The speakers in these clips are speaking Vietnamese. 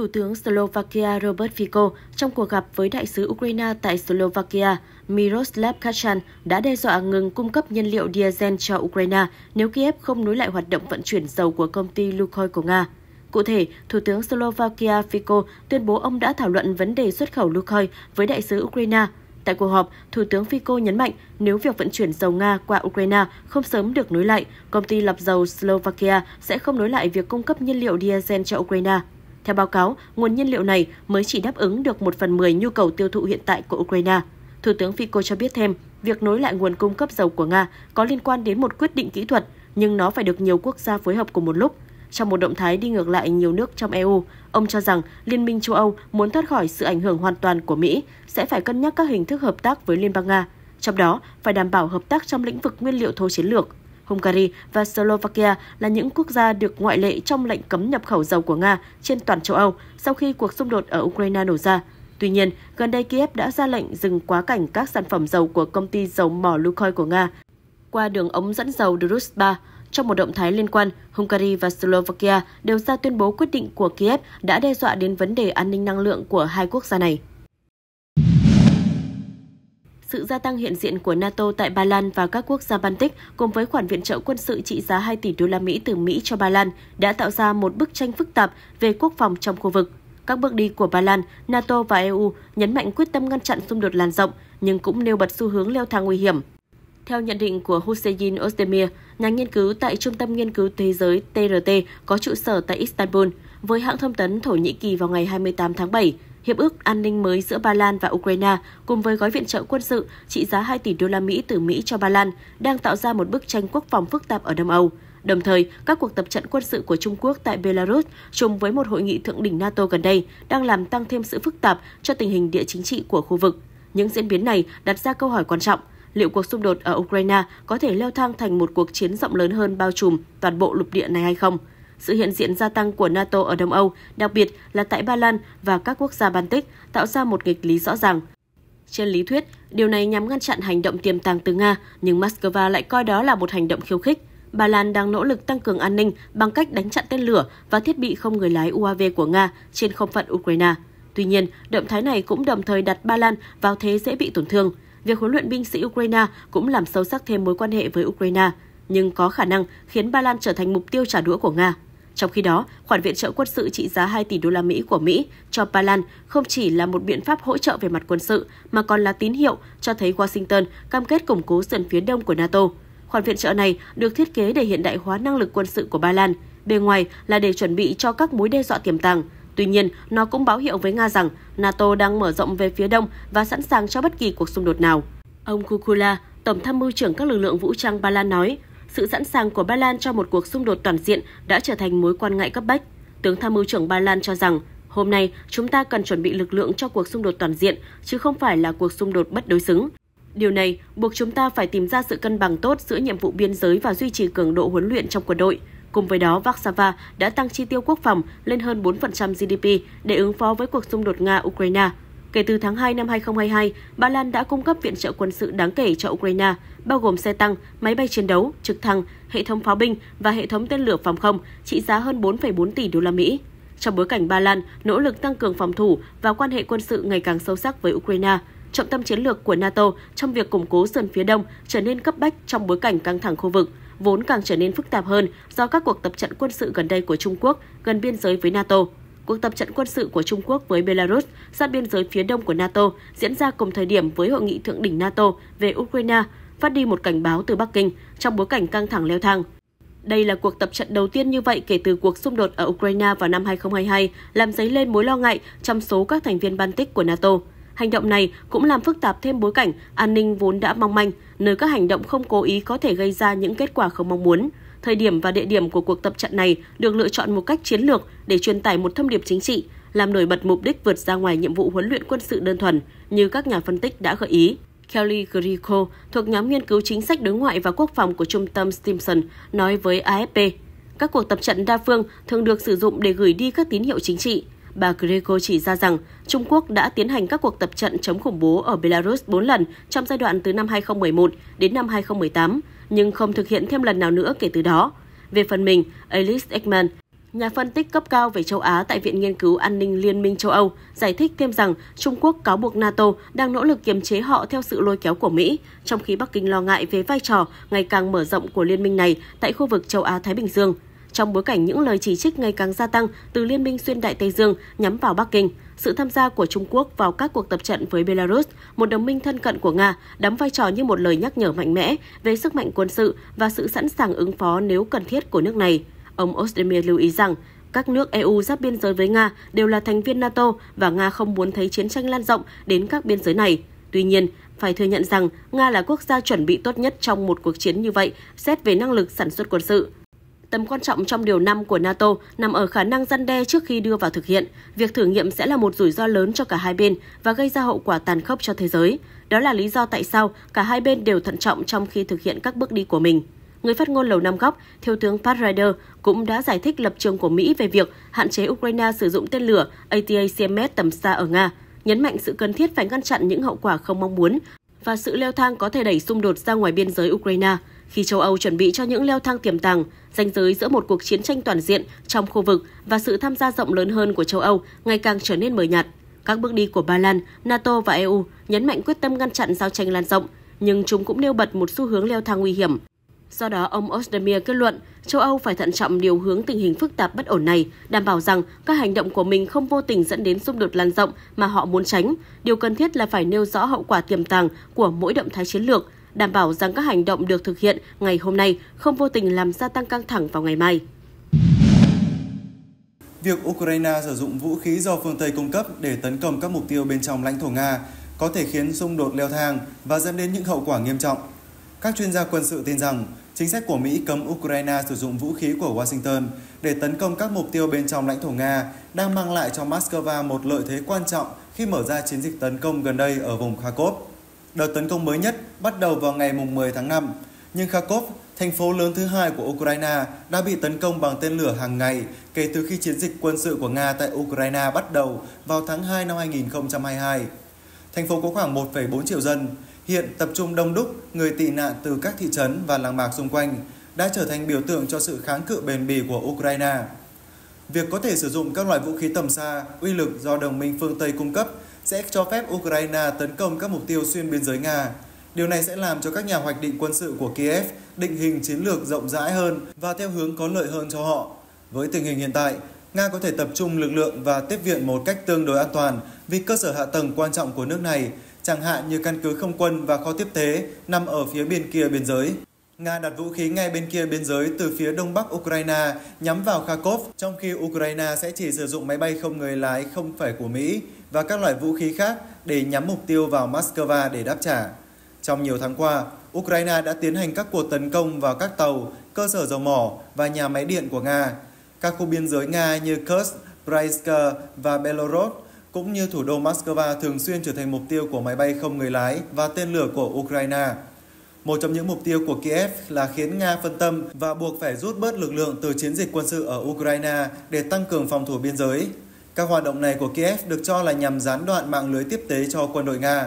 Thủ tướng Slovakia Robert Fico trong cuộc gặp với đại sứ Ukraine tại Slovakia Myroslav Kastran đã đe dọa ngừng cung cấp nhiên liệu diesel cho Ukraine nếu Kiev không nối lại hoạt động vận chuyển dầu của công ty Lukoil của Nga. Cụ thể, Thủ tướng Slovakia Fico tuyên bố ông đã thảo luận vấn đề xuất khẩu Lukoil với đại sứ Ukraine. Tại cuộc họp, Thủ tướng Fico nhấn mạnh nếu việc vận chuyển dầu Nga qua Ukraine không sớm được nối lại, công ty lọc dầu Slovakia sẽ không nối lại việc cung cấp nhiên liệu diesel cho Ukraine. Theo báo cáo, nguồn nhiên liệu này mới chỉ đáp ứng được 1/10 nhu cầu tiêu thụ hiện tại của Ukraine. Thủ tướng Fico cho biết thêm, việc nối lại nguồn cung cấp dầu của Nga có liên quan đến một quyết định kỹ thuật, nhưng nó phải được nhiều quốc gia phối hợp cùng một lúc. Trong một động thái đi ngược lại nhiều nước trong EU, ông cho rằng Liên minh châu Âu muốn thoát khỏi sự ảnh hưởng hoàn toàn của Mỹ sẽ phải cân nhắc các hình thức hợp tác với Liên bang Nga, trong đó phải đảm bảo hợp tác trong lĩnh vực nguyên liệu thô chiến lược. Hungary và Slovakia là những quốc gia được ngoại lệ trong lệnh cấm nhập khẩu dầu của Nga trên toàn châu Âu sau khi cuộc xung đột ở Ukraine nổ ra. Tuy nhiên, gần đây Kiev đã ra lệnh dừng quá cảnh các sản phẩm dầu của công ty dầu mỏ Lukoil của Nga qua đường ống dẫn dầu Druzhba. Trong một động thái liên quan, Hungary và Slovakia đều ra tuyên bố quyết định của Kiev đã đe dọa đến vấn đề an ninh năng lượng của hai quốc gia này. Sự gia tăng hiện diện của NATO tại Ba Lan và các quốc gia Baltic cùng với khoản viện trợ quân sự trị giá 2 tỷ đô la Mỹ từ Mỹ cho Ba Lan đã tạo ra một bức tranh phức tạp về quốc phòng trong khu vực. Các bước đi của Ba Lan, NATO và EU nhấn mạnh quyết tâm ngăn chặn xung đột lan rộng, nhưng cũng nêu bật xu hướng leo thang nguy hiểm. Theo nhận định của Hüseyin Özdemir, nhà nghiên cứu tại Trung tâm Nghiên cứu Thế giới TRT có trụ sở tại Istanbul, với hãng thông tấn Thổ Nhĩ Kỳ vào ngày 28 tháng 7, hiệp ước an ninh mới giữa Ba Lan và Ukraine cùng với gói viện trợ quân sự trị giá 2 tỷ đô la Mỹ từ Mỹ cho Ba Lan đang tạo ra một bức tranh quốc phòng phức tạp ở Đông Âu. Đồng thời, các cuộc tập trận quân sự của Trung Quốc tại Belarus chung với một hội nghị thượng đỉnh NATO gần đây đang làm tăng thêm sự phức tạp cho tình hình địa chính trị của khu vực. Những diễn biến này đặt ra câu hỏi quan trọng. Liệu cuộc xung đột ở Ukraine có thể leo thang thành một cuộc chiến rộng lớn hơn bao trùm toàn bộ lục địa này hay không? Sự hiện diện gia tăng của NATO ở Đông Âu, đặc biệt là tại Ba Lan và các quốc gia Baltic, tạo ra một nghịch lý rõ ràng. Trên lý thuyết, điều này nhằm ngăn chặn hành động tiềm tàng từ Nga, nhưng Moscow lại coi đó là một hành động khiêu khích. Ba Lan đang nỗ lực tăng cường an ninh bằng cách đánh chặn tên lửa và thiết bị không người lái UAV của Nga trên không phận Ukraine. Tuy nhiên, động thái này cũng đồng thời đặt Ba Lan vào thế dễ bị tổn thương. Việc huấn luyện binh sĩ Ukraine cũng làm sâu sắc thêm mối quan hệ với Ukraine, nhưng có khả năng khiến Ba Lan trở thành mục tiêu trả đũa của Nga. Trong khi đó, khoản viện trợ quân sự trị giá 2 tỷ đô la Mỹ của Mỹ cho Ba Lan không chỉ là một biện pháp hỗ trợ về mặt quân sự mà còn là tín hiệu cho thấy Washington cam kết củng cố sườn phía đông của NATO. Khoản viện trợ này được thiết kế để hiện đại hóa năng lực quân sự của Ba Lan, bề ngoài là để chuẩn bị cho các mối đe dọa tiềm tàng. Tuy nhiên, nó cũng báo hiệu với Nga rằng NATO đang mở rộng về phía đông và sẵn sàng cho bất kỳ cuộc xung đột nào. Ông Kukula, Tổng tham mưu trưởng các lực lượng vũ trang Ba Lan nói, sự sẵn sàng của Ba Lan cho một cuộc xung đột toàn diện đã trở thành mối quan ngại cấp bách. Tướng tham mưu trưởng Ba Lan cho rằng, hôm nay chúng ta cần chuẩn bị lực lượng cho cuộc xung đột toàn diện, chứ không phải là cuộc xung đột bất đối xứng. Điều này buộc chúng ta phải tìm ra sự cân bằng tốt giữa nhiệm vụ biên giới và duy trì cường độ huấn luyện trong quân đội. Cùng với đó, Warsaw đã tăng chi tiêu quốc phòng lên hơn 4% GDP để ứng phó với cuộc xung đột Nga-Ukraine. Kể từ tháng 2 năm 2022, Ba Lan đã cung cấp viện trợ quân sự đáng kể cho Ukraine, bao gồm xe tăng, máy bay chiến đấu, trực thăng, hệ thống pháo binh và hệ thống tên lửa phòng không, trị giá hơn 4,4 tỷ đô la Mỹ. Trong bối cảnh Ba Lan nỗ lực tăng cường phòng thủ và quan hệ quân sự ngày càng sâu sắc với Ukraine, trọng tâm chiến lược của NATO trong việc củng cố sườn phía đông trở nên cấp bách trong bối cảnh căng thẳng khu vực, vốn càng trở nên phức tạp hơn do các cuộc tập trận quân sự gần đây của Trung Quốc gần biên giới với NATO. Cuộc tập trận quân sự của Trung Quốc với Belarus sát biên giới phía đông của NATO diễn ra cùng thời điểm với Hội nghị Thượng đỉnh NATO về Ukraine, phát đi một cảnh báo từ Bắc Kinh trong bối cảnh căng thẳng leo thang. Đây là cuộc tập trận đầu tiên như vậy kể từ cuộc xung đột ở Ukraine vào năm 2022, làm dấy lên mối lo ngại trong số các thành viên Baltic của NATO. Hành động này cũng làm phức tạp thêm bối cảnh an ninh vốn đã mong manh, nơi các hành động không cố ý có thể gây ra những kết quả không mong muốn. Thời điểm và địa điểm của cuộc tập trận này được lựa chọn một cách chiến lược để truyền tải một thông điệp chính trị, làm nổi bật mục đích vượt ra ngoài nhiệm vụ huấn luyện quân sự đơn thuần, như các nhà phân tích đã gợi ý. Kelly Greco, thuộc nhóm nghiên cứu chính sách đối ngoại và quốc phòng của trung tâm Stimson, nói với AFP, các cuộc tập trận đa phương thường được sử dụng để gửi đi các tín hiệu chính trị. Bà Greco chỉ ra rằng Trung Quốc đã tiến hành các cuộc tập trận chống khủng bố ở Belarus 4 lần trong giai đoạn từ năm 2011 đến năm 2018, nhưng không thực hiện thêm lần nào nữa kể từ đó. Về phần mình, Alice Ekman, Nhà phân tích cấp cao về châu Á tại Viện Nghiên cứu An ninh Liên minh châu Âu giải thích thêm rằng Trung Quốc cáo buộc NATO đang nỗ lực kiềm chế họ theo sự lôi kéo của Mỹ, trong khi Bắc Kinh lo ngại về vai trò ngày càng mở rộng của liên minh này tại khu vực châu Á-Thái Bình Dương. Trong bối cảnh những lời chỉ trích ngày càng gia tăng từ Liên minh xuyên Đại Tây Dương nhắm vào Bắc Kinh, sự tham gia của Trung Quốc vào các cuộc tập trận với Belarus, một đồng minh thân cận của Nga, đóng vai trò như một lời nhắc nhở mạnh mẽ về sức mạnh quân sự và sự sẵn sàng ứng phó nếu cần thiết của nước này. Ông Özdemir lưu ý rằng, các nước EU giáp biên giới với Nga đều là thành viên NATO và Nga không muốn thấy chiến tranh lan rộng đến các biên giới này. Tuy nhiên, phải thừa nhận rằng Nga là quốc gia chuẩn bị tốt nhất trong một cuộc chiến như vậy, xét về năng lực sản xuất quân sự. Tầm quan trọng trong điều 5 của NATO nằm ở khả năng răn đe trước khi đưa vào thực hiện. Việc thử nghiệm sẽ là một rủi ro lớn cho cả hai bên và gây ra hậu quả tàn khốc cho thế giới. Đó là lý do tại sao cả hai bên đều thận trọng trong khi thực hiện các bước đi của mình. Người phát ngôn Lầu Năm Góc, Thiếu tướng Pat Ryder, cũng đã giải thích lập trường của Mỹ về việc hạn chế Ukraine sử dụng tên lửa ATACMS tầm xa ở Nga, nhấn mạnh sự cần thiết phải ngăn chặn những hậu quả không mong muốn và sự leo thang có thể đẩy xung đột ra ngoài biên giới Ukraine. Khi châu Âu chuẩn bị cho những leo thang tiềm tàng, ranh giới giữa một cuộc chiến tranh toàn diện trong khu vực và sự tham gia rộng lớn hơn của châu Âu ngày càng trở nên mờ nhạt. Các bước đi của Ba Lan, NATO và EU nhấn mạnh quyết tâm ngăn chặn giao tranh lan rộng, nhưng chúng cũng nêu bật một xu hướng leo thang nguy hiểm. Do đó, ông Özdemir kết luận, châu Âu phải thận trọng điều hướng tình hình phức tạp bất ổn này, đảm bảo rằng các hành động của mình không vô tình dẫn đến xung đột lan rộng mà họ muốn tránh. Điều cần thiết là phải nêu rõ hậu quả tiềm tàng của mỗi động thái chiến lược, đảm bảo rằng các hành động được thực hiện ngày hôm nay không vô tình làm gia tăng căng thẳng vào ngày mai. Việc Ukraine sử dụng vũ khí do phương Tây cung cấp để tấn công các mục tiêu bên trong lãnh thổ Nga có thể khiến xung đột leo thang và dẫn đến những hậu quả nghiêm trọng. Các chuyên gia quân sự tin rằng chính sách của Mỹ cấm Ukraine sử dụng vũ khí của Washington để tấn công các mục tiêu bên trong lãnh thổ Nga đang mang lại cho Moscow một lợi thế quan trọng khi mở ra chiến dịch tấn công gần đây ở vùng Kharkov. Đợt tấn công mới nhất bắt đầu vào ngày 10 tháng 5, nhưng Kharkov, thành phố lớn thứ hai của Ukraine, đã bị tấn công bằng tên lửa hàng ngày kể từ khi chiến dịch quân sự của Nga tại Ukraine bắt đầu vào tháng 2 năm 2022. Thành phố có khoảng 1,4 triệu dân, hiện tập trung đông đúc người tị nạn từ các thị trấn và làng mạc xung quanh, đã trở thành biểu tượng cho sự kháng cự bền bỉ của Ukraine. Việc có thể sử dụng các loại vũ khí tầm xa, uy lực do đồng minh phương Tây cung cấp sẽ cho phép Ukraine tấn công các mục tiêu xuyên biên giới Nga. Điều này sẽ làm cho các nhà hoạch định quân sự của Kiev định hình chiến lược rộng rãi hơn và theo hướng có lợi hơn cho họ. Với tình hình hiện tại, Nga có thể tập trung lực lượng và tiếp viện một cách tương đối an toàn vì cơ sở hạ tầng quan trọng của nước này, chẳng hạn như căn cứ không quân và kho tiếp tế nằm ở phía bên kia biên giới. Nga đặt vũ khí ngay bên kia biên giới từ phía đông bắc Ukraine nhắm vào Kharkov, trong khi Ukraine sẽ chỉ sử dụng máy bay không người lái không phải của Mỹ và các loại vũ khí khác để nhắm mục tiêu vào Moscow để đáp trả. Trong nhiều tháng qua, Ukraine đã tiến hành các cuộc tấn công vào các tàu, cơ sở dầu mỏ và nhà máy điện của Nga. Các khu biên giới Nga như Kursk, Bryansk và Belorod cũng như thủ đô Moscow thường xuyên trở thành mục tiêu của máy bay không người lái và tên lửa của Ukraine. Một trong những mục tiêu của Kiev là khiến Nga phân tâm và buộc phải rút bớt lực lượng từ chiến dịch quân sự ở Ukraine để tăng cường phòng thủ biên giới. Các hoạt động này của Kiev được cho là nhằm gián đoạn mạng lưới tiếp tế cho quân đội Nga.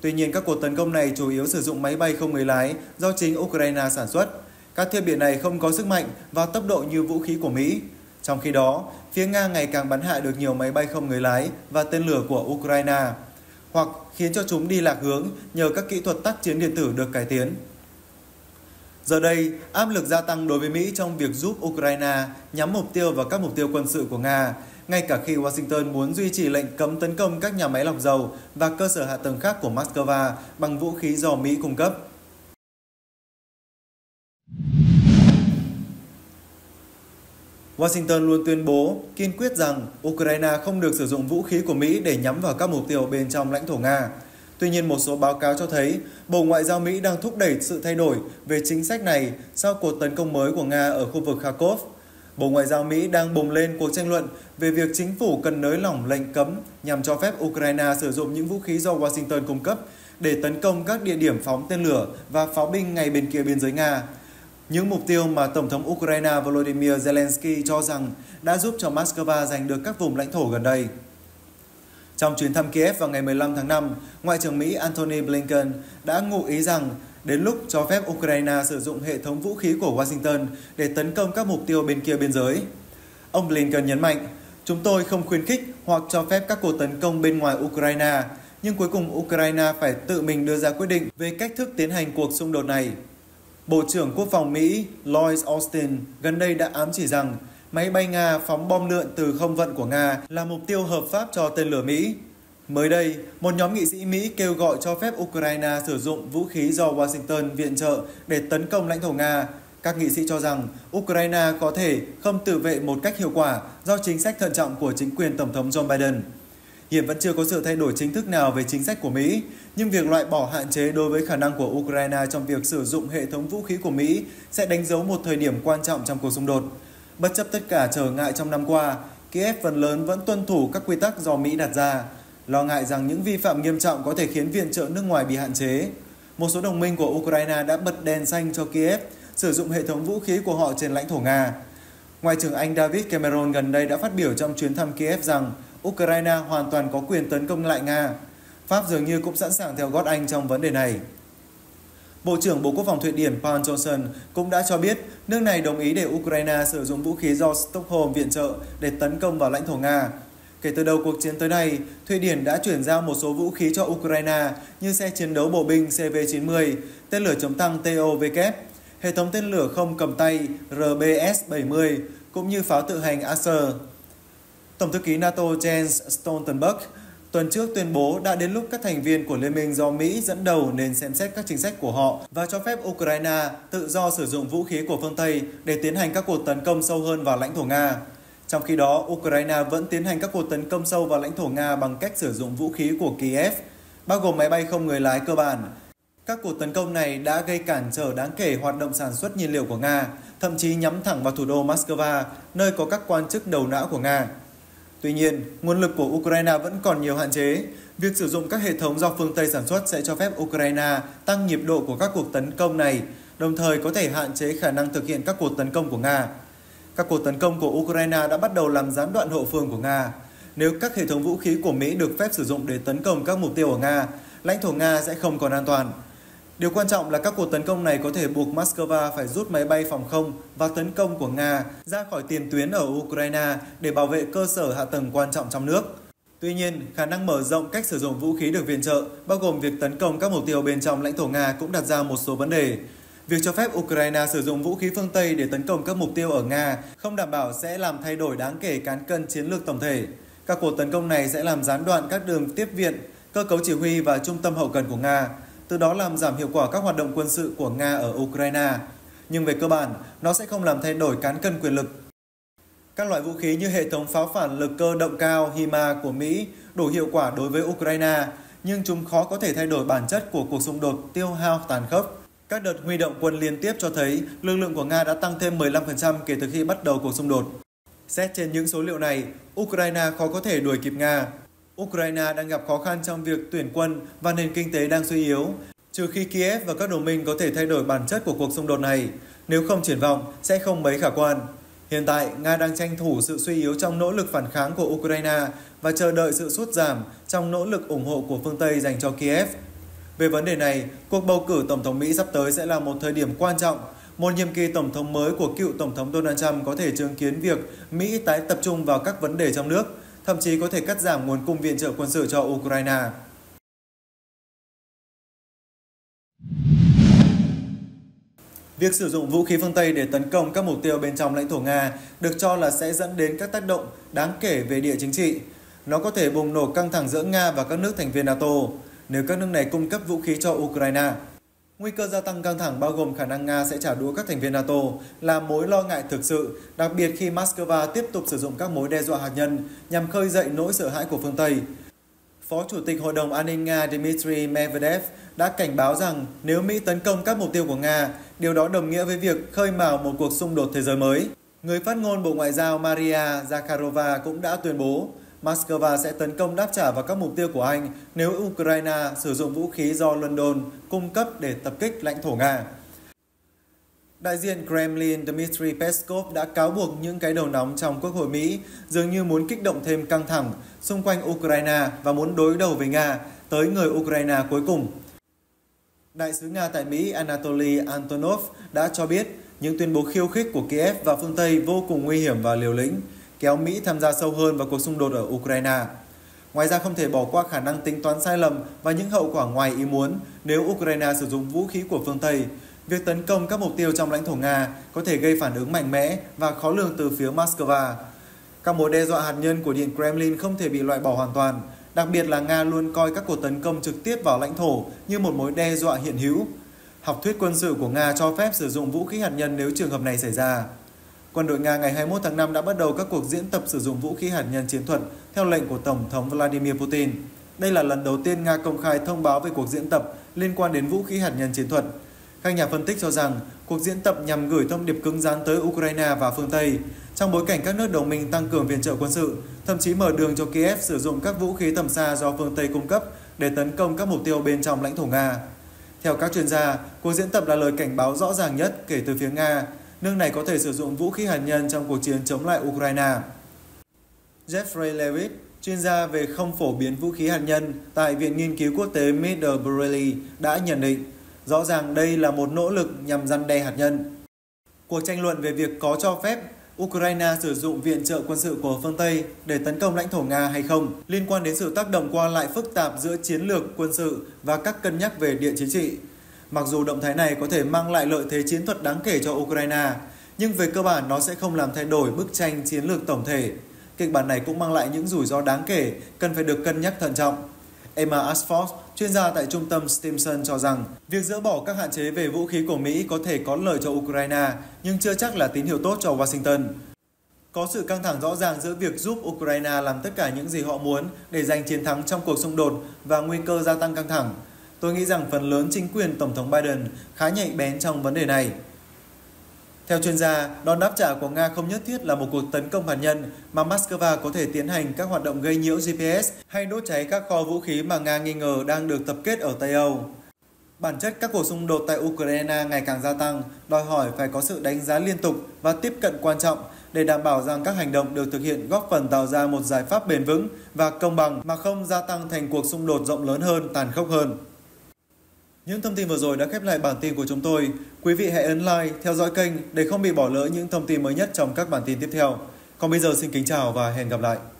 Tuy nhiên, các cuộc tấn công này chủ yếu sử dụng máy bay không người lái do chính Ukraine sản xuất. Các thiết bị này không có sức mạnh và tốc độ như vũ khí của Mỹ. Trong khi đó, phía Nga ngày càng bắn hạ được nhiều máy bay không người lái và tên lửa của Ukraine, hoặc khiến cho chúng đi lạc hướng nhờ các kỹ thuật tác chiến điện tử được cải tiến. Giờ đây, áp lực gia tăng đối với Mỹ trong việc giúp Ukraine nhắm mục tiêu vào các mục tiêu quân sự của Nga, ngay cả khi Washington muốn duy trì lệnh cấm tấn công các nhà máy lọc dầu và cơ sở hạ tầng khác của Moscow bằng vũ khí do Mỹ cung cấp. Washington luôn tuyên bố kiên quyết rằng Ukraine không được sử dụng vũ khí của Mỹ để nhắm vào các mục tiêu bên trong lãnh thổ Nga. Tuy nhiên, một số báo cáo cho thấy Bộ Ngoại giao Mỹ đang thúc đẩy sự thay đổi về chính sách này sau cuộc tấn công mới của Nga ở khu vực Kharkov. Bộ Ngoại giao Mỹ đang bùng lên cuộc tranh luận về việc chính phủ cần nới lỏng lệnh cấm nhằm cho phép Ukraine sử dụng những vũ khí do Washington cung cấp để tấn công các địa điểm phóng tên lửa và pháo binh ngay bên kia biên giới Nga. Những mục tiêu mà Tổng thống Ukraine Volodymyr Zelensky cho rằng đã giúp cho Moscow giành được các vùng lãnh thổ gần đây. Trong chuyến thăm Kiev vào ngày 15 tháng 5, Ngoại trưởng Mỹ Antony Blinken đã ngụ ý rằng đến lúc cho phép Ukraine sử dụng hệ thống vũ khí của Washington để tấn công các mục tiêu bên kia biên giới. Ông Blinken nhấn mạnh, chúng tôi không khuyến khích hoặc cho phép các cuộc tấn công bên ngoài Ukraine, nhưng cuối cùng Ukraine phải tự mình đưa ra quyết định về cách thức tiến hành cuộc xung đột này. Bộ trưởng Quốc phòng Mỹ Lloyd Austin gần đây đã ám chỉ rằng máy bay Nga phóng bom lượn từ không vận của Nga là mục tiêu hợp pháp cho tên lửa Mỹ. Mới đây, một nhóm nghị sĩ Mỹ kêu gọi cho phép Ukraine sử dụng vũ khí do Washington viện trợ để tấn công lãnh thổ Nga. Các nghị sĩ cho rằng Ukraine có thể không tự vệ một cách hiệu quả do chính sách thận trọng của chính quyền Tổng thống Joe Biden. Hiện vẫn chưa có sự thay đổi chính thức nào về chính sách của Mỹ, nhưng việc loại bỏ hạn chế đối với khả năng của Ukraine trong việc sử dụng hệ thống vũ khí của Mỹ sẽ đánh dấu một thời điểm quan trọng trong cuộc xung đột. Bất chấp tất cả trở ngại trong năm qua, Kiev phần lớn vẫn tuân thủ các quy tắc do Mỹ đặt ra, lo ngại rằng những vi phạm nghiêm trọng có thể khiến viện trợ nước ngoài bị hạn chế. Một số đồng minh của Ukraine đã bật đèn xanh cho Kiev sử dụng hệ thống vũ khí của họ trên lãnh thổ Nga. Ngoại trưởng Anh David Cameron gần đây đã phát biểu trong chuyến thăm Kiev rằng Ukraine hoàn toàn có quyền tấn công lại Nga. Pháp dường như cũng sẵn sàng theo gót Anh trong vấn đề này. Bộ trưởng Bộ Quốc phòng Thụy Điển Pan Johnson cũng đã cho biết nước này đồng ý để Ukraine sử dụng vũ khí do Stockholm viện trợ để tấn công vào lãnh thổ Nga. Kể từ đầu cuộc chiến tới nay, Thụy Điển đã chuyển giao một số vũ khí cho Ukraine như xe chiến đấu bộ binh CV-90, tên lửa chống tăng TOVK, hệ thống tên lửa không cầm tay RBS-70 cũng như pháo tự hành Archer. Tổng thư ký NATO Jens Stoltenberg tuần trước tuyên bố đã đến lúc các thành viên của Liên minh do Mỹ dẫn đầu nên xem xét các chính sách của họ và cho phép Ukraine tự do sử dụng vũ khí của phương Tây để tiến hành các cuộc tấn công sâu hơn vào lãnh thổ Nga. Trong khi đó, Ukraine vẫn tiến hành các cuộc tấn công sâu vào lãnh thổ Nga bằng cách sử dụng vũ khí của Kiev, bao gồm máy bay không người lái cơ bản. Các cuộc tấn công này đã gây cản trở đáng kể hoạt động sản xuất nhiên liệu của Nga, thậm chí nhắm thẳng vào thủ đô Moscow, nơi có các quan chức đầu não của Nga. Tuy nhiên, nguồn lực của Ukraine vẫn còn nhiều hạn chế. Việc sử dụng các hệ thống do phương Tây sản xuất sẽ cho phép Ukraine tăng nhịp độ của các cuộc tấn công này, đồng thời có thể hạn chế khả năng thực hiện các cuộc tấn công của Nga. Các cuộc tấn công của Ukraine đã bắt đầu làm gián đoạn hậu phương của Nga. Nếu các hệ thống vũ khí của Mỹ được phép sử dụng để tấn công các mục tiêu ở Nga, lãnh thổ Nga sẽ không còn an toàn. Điều quan trọng là các cuộc tấn công này có thể buộc Moscow phải rút máy bay phòng không và tấn công của Nga ra khỏi tiền tuyến ở Ukraine để bảo vệ cơ sở hạ tầng quan trọng trong nước. Tuy nhiên, khả năng mở rộng cách sử dụng vũ khí được viện trợ, bao gồm việc tấn công các mục tiêu bên trong lãnh thổ Nga cũng đặt ra một số vấn đề. Việc cho phép Ukraine sử dụng vũ khí phương Tây để tấn công các mục tiêu ở Nga không đảm bảo sẽ làm thay đổi đáng kể cán cân chiến lược tổng thể. Các cuộc tấn công này sẽ làm gián đoạn các đường tiếp viện, cơ cấu chỉ huy và trung tâm hậu cần của Nga, từ đó làm giảm hiệu quả các hoạt động quân sự của Nga ở Ukraine. Nhưng về cơ bản, nó sẽ không làm thay đổi cán cân quyền lực. Các loại vũ khí như hệ thống pháo phản lực cơ động cao HIMARS của Mỹ đủ hiệu quả đối với Ukraine, nhưng chúng khó có thể thay đổi bản chất của cuộc xung đột tiêu hao tàn khốc. Các đợt huy động quân liên tiếp cho thấy lực lượng của Nga đã tăng thêm 15% kể từ khi bắt đầu cuộc xung đột. Xét trên những số liệu này, Ukraine khó có thể đuổi kịp Nga. Ukraine đang gặp khó khăn trong việc tuyển quân và nền kinh tế đang suy yếu, trừ khi Kiev và các đồng minh có thể thay đổi bản chất của cuộc xung đột này. Nếu không triển vọng, sẽ không mấy khả quan. Hiện tại, Nga đang tranh thủ sự suy yếu trong nỗ lực phản kháng của Ukraine và chờ đợi sự sút giảm trong nỗ lực ủng hộ của phương Tây dành cho Kiev. Về vấn đề này, cuộc bầu cử Tổng thống Mỹ sắp tới sẽ là một thời điểm quan trọng. Một nhiệm kỳ Tổng thống mới của cựu Tổng thống Donald Trump có thể chứng kiến việc Mỹ tái tập trung vào các vấn đề trong nước, thậm chí có thể cắt giảm nguồn cung viện trợ quân sự cho Ukraine. Việc sử dụng vũ khí phương Tây để tấn công các mục tiêu bên trong lãnh thổ Nga được cho là sẽ dẫn đến các tác động đáng kể về địa chính trị. Nó có thể bùng nổ căng thẳng giữa Nga và các nước thành viên NATO nếu các nước này cung cấp vũ khí cho Ukraine. Nguy cơ gia tăng căng thẳng bao gồm khả năng Nga sẽ trả đũa các thành viên NATO là mối lo ngại thực sự, đặc biệt khi Moscow tiếp tục sử dụng các mối đe dọa hạt nhân nhằm khơi dậy nỗi sợ hãi của phương Tây. Phó Chủ tịch Hội đồng An ninh Nga Dmitry Medvedev đã cảnh báo rằng nếu Mỹ tấn công các mục tiêu của Nga, điều đó đồng nghĩa với việc khơi mào một cuộc xung đột thế giới mới. Người phát ngôn Bộ Ngoại giao Maria Zakharova cũng đã tuyên bố Moscow sẽ tấn công đáp trả vào các mục tiêu của Anh nếu Ukraine sử dụng vũ khí do London cung cấp để tập kích lãnh thổ Nga. Đại diện Kremlin Dmitry Peskov đã cáo buộc những cái đầu nóng trong Quốc hội Mỹ dường như muốn kích động thêm căng thẳng xung quanh Ukraine và muốn đối đầu với Nga tới người Ukraine cuối cùng. Đại sứ Nga tại Mỹ Anatoly Antonov đã cho biết những tuyên bố khiêu khích của Kiev và phương Tây vô cùng nguy hiểm và liều lĩnh. kéo Mỹ tham gia sâu hơn vào cuộc xung đột ở Ukraine. Ngoài ra không thể bỏ qua khả năng tính toán sai lầm và những hậu quả ngoài ý muốn nếu Ukraine sử dụng vũ khí của phương Tây. Việc tấn công các mục tiêu trong lãnh thổ Nga có thể gây phản ứng mạnh mẽ và khó lường từ phía Moscow. Các mối đe dọa hạt nhân của Điện Kremlin không thể bị loại bỏ hoàn toàn, đặc biệt là Nga luôn coi các cuộc tấn công trực tiếp vào lãnh thổ như một mối đe dọa hiện hữu. Học thuyết quân sự của Nga cho phép sử dụng vũ khí hạt nhân nếu trường hợp này xảy ra. Quân đội Nga ngày 21 tháng 5 đã bắt đầu các cuộc diễn tập sử dụng vũ khí hạt nhân chiến thuật theo lệnh của Tổng thống Vladimir Putin. Đây là lần đầu tiên Nga công khai thông báo về cuộc diễn tập liên quan đến vũ khí hạt nhân chiến thuật. Các nhà phân tích cho rằng cuộc diễn tập nhằm gửi thông điệp cứng rắn tới Ukraine và phương Tây, trong bối cảnh các nước đồng minh tăng cường viện trợ quân sự, thậm chí mở đường cho Kiev sử dụng các vũ khí tầm xa do phương Tây cung cấp để tấn công các mục tiêu bên trong lãnh thổ Nga. Theo các chuyên gia, cuộc diễn tập là lời cảnh báo rõ ràng nhất kể từ phía Nga, nước này có thể sử dụng vũ khí hạt nhân trong cuộc chiến chống lại Ukraine. Jeffrey Lewis, chuyên gia về không phổ biến vũ khí hạt nhân tại Viện Nghiên cứu Quốc tế Middlebury, đã nhận định, rõ ràng đây là một nỗ lực nhằm răn đe hạt nhân. Cuộc tranh luận về việc có cho phép Ukraine sử dụng viện trợ quân sự của phương Tây để tấn công lãnh thổ Nga hay không liên quan đến sự tác động qua lại phức tạp giữa chiến lược quân sự và các cân nhắc về địa chính trị. Mặc dù động thái này có thể mang lại lợi thế chiến thuật đáng kể cho Ukraine, nhưng về cơ bản nó sẽ không làm thay đổi bức tranh chiến lược tổng thể. Kịch bản này cũng mang lại những rủi ro đáng kể, cần phải được cân nhắc thận trọng. Emma Ashford, chuyên gia tại trung tâm Stimson cho rằng, việc dỡ bỏ các hạn chế về vũ khí của Mỹ có thể có lợi cho Ukraine, nhưng chưa chắc là tín hiệu tốt cho Washington. Có sự căng thẳng rõ ràng giữa việc giúp Ukraine làm tất cả những gì họ muốn để giành chiến thắng trong cuộc xung đột và nguy cơ gia tăng căng thẳng. Tôi nghĩ rằng phần lớn chính quyền Tổng thống Biden khá nhạy bén trong vấn đề này. Theo chuyên gia, đòn đáp trả của Nga không nhất thiết là một cuộc tấn công hạt nhân mà Moscow có thể tiến hành các hoạt động gây nhiễu GPS hay đốt cháy các kho vũ khí mà Nga nghi ngờ đang được tập kết ở Tây Âu. Bản chất các cuộc xung đột tại Ukraine ngày càng gia tăng, đòi hỏi phải có sự đánh giá liên tục và tiếp cận quan trọng để đảm bảo rằng các hành động được thực hiện góp phần tạo ra một giải pháp bền vững và công bằng mà không gia tăng thành cuộc xung đột rộng lớn hơn, tàn khốc hơn. Những thông tin vừa rồi đã khép lại bản tin của chúng tôi. Quý vị hãy ấn like, theo dõi kênh để không bị bỏ lỡ những thông tin mới nhất trong các bản tin tiếp theo. Còn bây giờ xin kính chào và hẹn gặp lại.